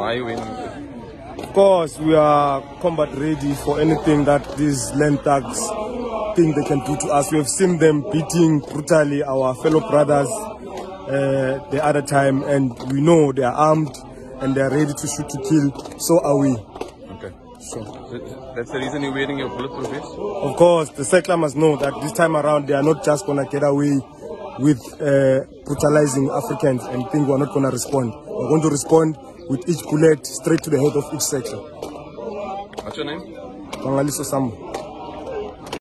why we need. Of course, we are combat ready for anything that these land thugs think they can do to us. We have seen them beating brutally our fellow brothers the other time, and we know they are armed and they are ready to shoot to kill. So are we. Okay. So that's the reason you're wearing your bulletproof vest? Of course, the circler must know that this time around they are not just gonna get away with brutalizing Africans and think we're not gonna respond. We're going to respond with each bullet straight to the head of each circler. What's your name? Pangaliso Samu.